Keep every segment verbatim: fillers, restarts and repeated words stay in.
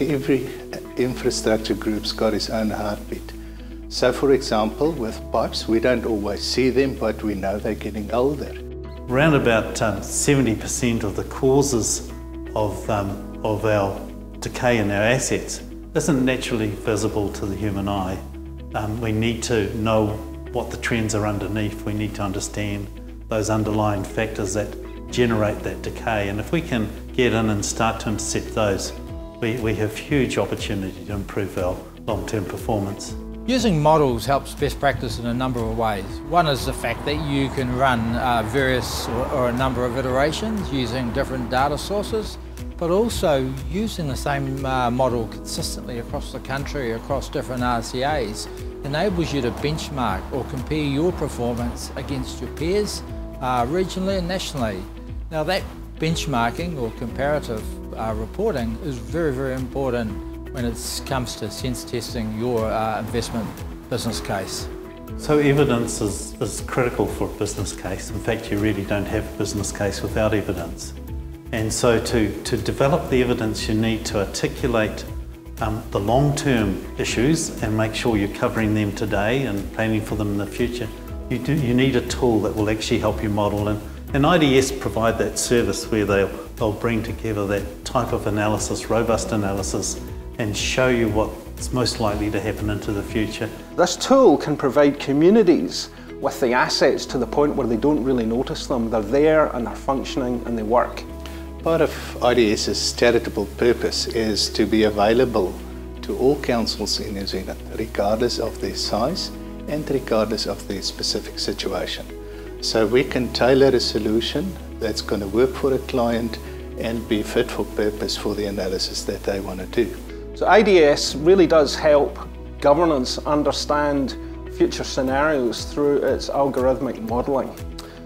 Every infrastructure group's got its own heartbeat. So for example, with pipes, we don't always see them, but we know they're getting older. Around about um, seventy percent of the causes of, um, of our decay in our assets isn't naturally visible to the human eye. Um, we need to know what the trends are underneath. We need to understand those underlying factors that generate that decay. And if we can get in and start to intercept those, we, we have huge opportunity to improve our long-term performance. Using models helps best practice in a number of ways. One is the fact that you can run uh, various or, or a number of iterations using different data sources, but also using the same uh, model consistently across the country, across different R C As, enables you to benchmark or compare your performance against your peers uh, regionally and nationally. Now that benchmarking or comparative uh, reporting is very, very important when it comes to sense testing your uh, investment business case. So evidence is, is critical for a business case. In fact, you really don't have a business case without evidence. And so to, to develop the evidence, you need to articulate um, the long-term issues and make sure you're covering them today and planning for them in the future. You, do, you need a tool that will actually help you model, and, and I D S provide that service where they'll, they'll bring together that type of analysis, robust analysis, and show you what's most likely to happen into the future. This tool can provide communities with the assets to the point where they don't really notice them. They're there and they're functioning and they work. Part of IDS's charitable purpose is to be available to all councils in New Zealand, regardless of their size and regardless of their specific situation. So we can tailor a solution that's going to work for a client and be fit for purpose for the analysis that they want to do. So I D S really does help governance understand future scenarios through its algorithmic modelling.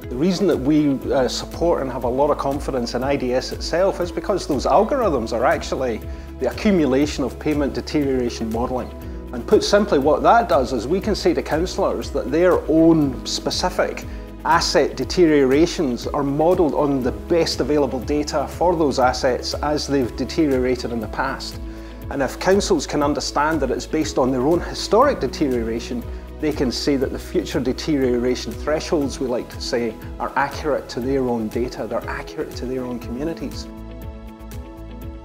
The reason that we uh, support and have a lot of confidence in I D S itself is because those algorithms are actually the accumulation of payment deterioration modelling. And put simply, what that does is we can say to councillors that their own specific asset deteriorations are modelled on the best available data for those assets as they've deteriorated in the past. And if councils can understand that it's based on their own historic deterioration, they can say that the future deterioration thresholds, we like to say, are accurate to their own data, they're accurate to their own communities.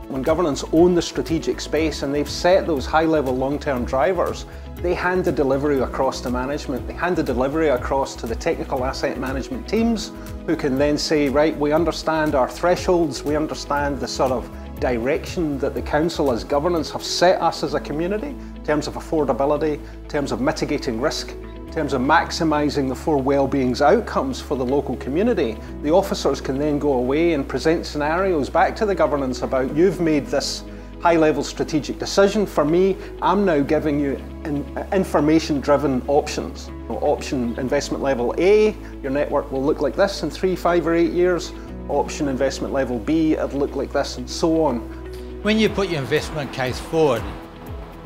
When governance own the strategic space and they've set those high-level long-term drivers, they hand the delivery across to management, they hand the delivery across to the technical asset management teams, who can then say, right, we understand our thresholds, we understand the sort of direction that the council as governance have set us as a community in terms of affordability, in terms of mitigating risk, in terms of maximising the four well-being's outcomes for the local community. The officers can then go away and present scenarios back to the governance about, you've made this high-level strategic decision for me, I'm now giving you information-driven options. Option investment level A, your network will look like this in three, five or eight years. Option investment level B, it'd look like this, and so on. When you put your investment case forward,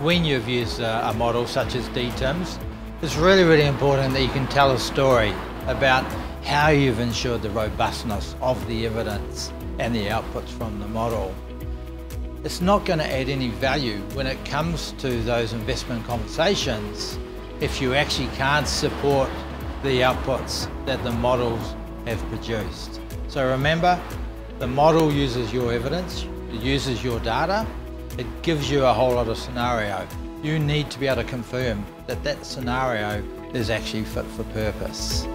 when you've used a, a model such as D TIMS, it's really, really important that you can tell a story about how you've ensured the robustness of the evidence and the outputs from the model. It's not going to add any value when it comes to those investment conversations if you actually can't support the outputs that the models have produced. So remember, the model uses your evidence, it uses your data, it gives you a whole lot of scenario. You need to be able to confirm that that scenario is actually fit for purpose.